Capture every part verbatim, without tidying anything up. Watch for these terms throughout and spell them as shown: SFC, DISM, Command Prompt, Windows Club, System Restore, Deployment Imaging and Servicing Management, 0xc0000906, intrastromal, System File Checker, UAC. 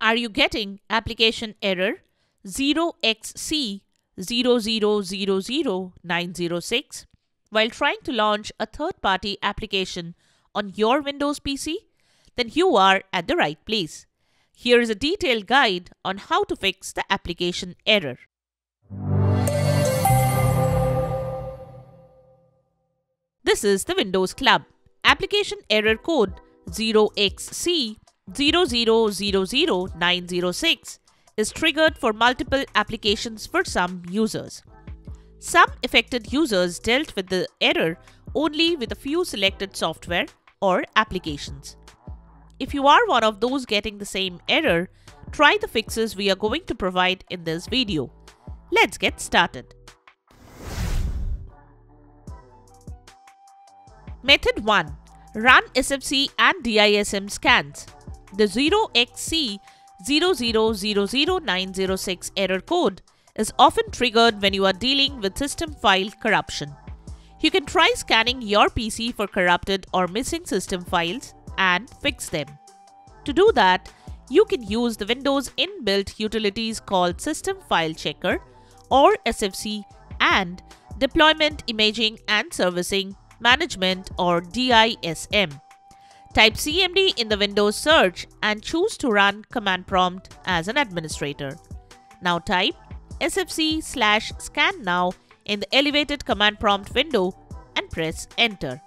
Are you getting application error zero x c zero zero zero zero nine zero six while trying to launch a third-party application on your Windows P C? Then you are at the right place. Here is a detailed guide on how to fix the application error. This is the Windows Club application error code zero x c zero zero zero zero nine zero six is triggered for multiple applications for some users. Some affected users dealt with the error only with a few selected software or applications. If you are one of those getting the same error, try the fixes we are going to provide in this video. Let's get started. Method one. Run S M C and D I S M scans. The zero x c zero zero zero zero nine zero six error code is often triggered when you are dealing with system file corruption. You can try scanning your P C for corrupted or missing system files and fix them. To do that, you can use the Windows inbuilt utilities called System File Checker or S F C and Deployment Imaging and Servicing Management or D I S M. Type C M D in the Windows search and choose to run Command Prompt as an administrator. Now type S F C slash scan now in the elevated Command Prompt window and press Enter.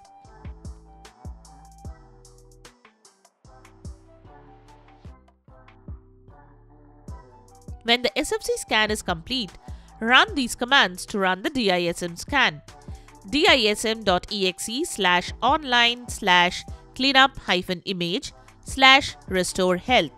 When the S F C scan is complete, run these commands to run the D I S M scan. dism.exe slash online slash cleanup hyphen image slash restore health.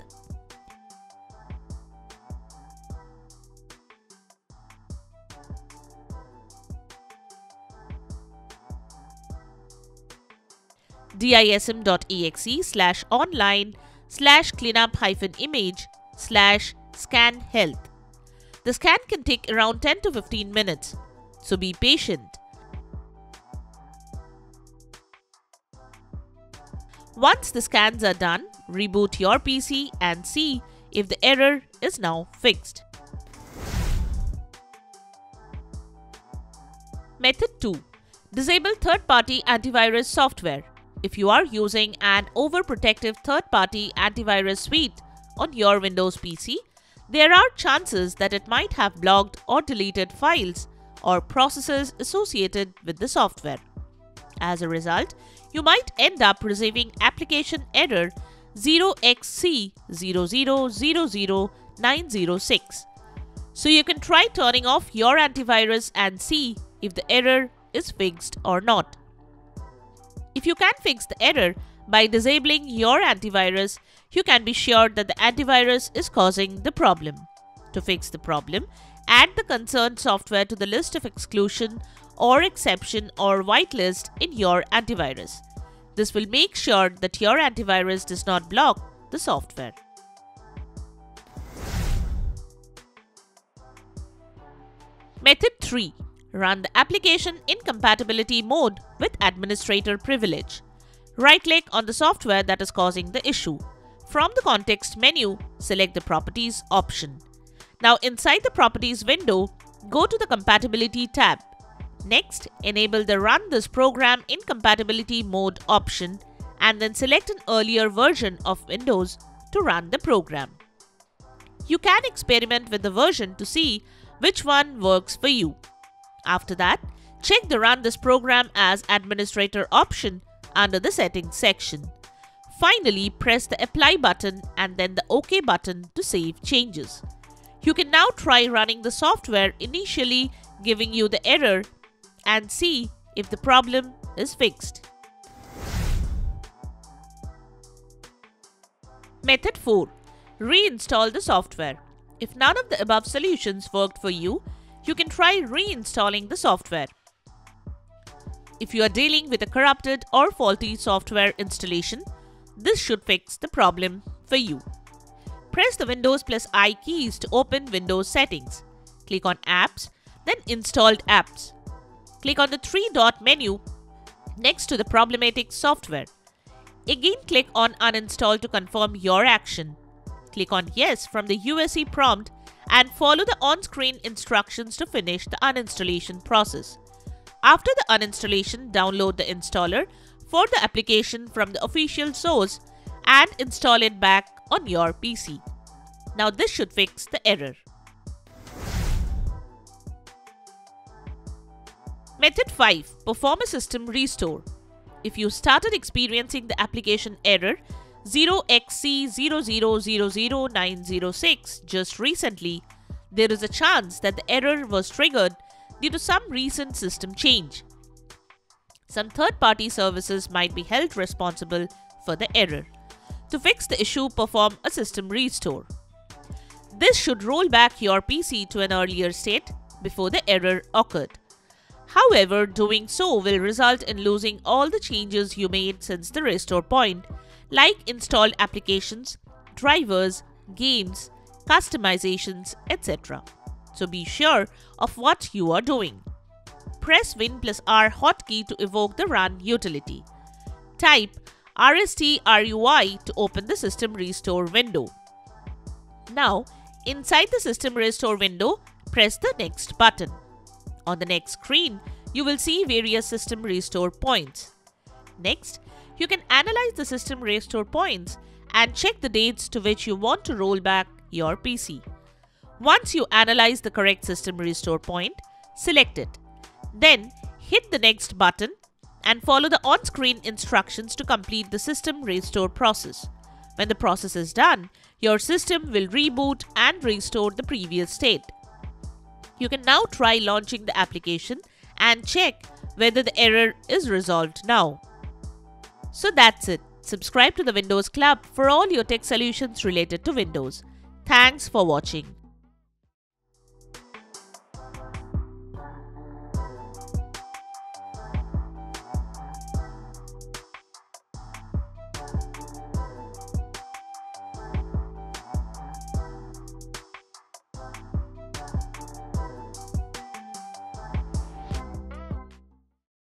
dism.exe slash online slash cleanup hyphen image slash scan health. The scan can take around ten to fifteen minutes, so be patient. Once the scans are done, reboot your P C and see if the error is now fixed. Method two. Disable third-party antivirus software. If you are using an overprotective third-party antivirus suite on your Windows P C, there are chances that it might have blocked or deleted files or processes associated with the software. As a result, you might end up receiving application error zero x c zero zero zero zero nine zero six. So you can try turning off your antivirus and see if the error is fixed or not. If you can fix the error by disabling your antivirus, you can be sure that the antivirus is causing the problem. To fix the problem, add the concerned software to the list of exclusion or exception or whitelist in your antivirus. This will make sure that your antivirus does not block the software. Method three. Run the application in compatibility mode with administrator privilege. Right-click on the software that is causing the issue. From the context menu, select the Properties option. Now inside the Properties window, go to the Compatibility tab. Next, enable the Run this program in compatibility mode option and then select an earlier version of Windows to run the program. You can experiment with the version to see which one works for you. After that, check the Run this program as administrator option under the Settings section. Finally, press the Apply button and then the OK button to save changes. You can now try running the software initially giving you the error and see if the problem is fixed. Method four. Reinstall the software. If none of the above solutions worked for you, you can try reinstalling the software. If you are dealing with a corrupted or faulty software installation, this should fix the problem for you. Press the Windows plus I keys to open Windows Settings. Click on Apps, then Installed Apps. Click on the three-dot menu next to the problematic software. Again, click on Uninstall to confirm your action. click on Yes from the U A C prompt and follow the on-screen instructions to finish the uninstallation process. After the uninstallation, download the installer for the application from the official source and install it back on your P C. Now this should fix the error. Method five. Perform a system restore. If you started experiencing the application error zero x c zero zero zero zero nine zero six just recently, there is a chance that the error was triggered due to some recent system change. Some third-party services might be held responsible for the error. To fix the issue, perform a system restore. This should roll back your P C to an earlier state before the error occurred. However, doing so will result in losing all the changes you made since the restore point, like installed applications, drivers, games, customizations, et cetera. So be sure of what you are doing. Press Win plus R hotkey to evoke the Run utility. Type R S T R U I to open the System Restore window. Now, inside the System Restore window, press the Next button. On the next screen, you will see various system restore points. Next, you can analyze the system restore points and check the dates to which you want to roll back your P C. Once you analyze the correct system restore point, select it. Then, hit the Next button and follow the on-screen instructions to complete the system restore process. When the process is done, your system will reboot and restore the previous state. You can now try launching the application and check whether the error is resolved now. So that's it. Subscribe to the Windows Club for all your tech solutions related to Windows. Thanks for watching.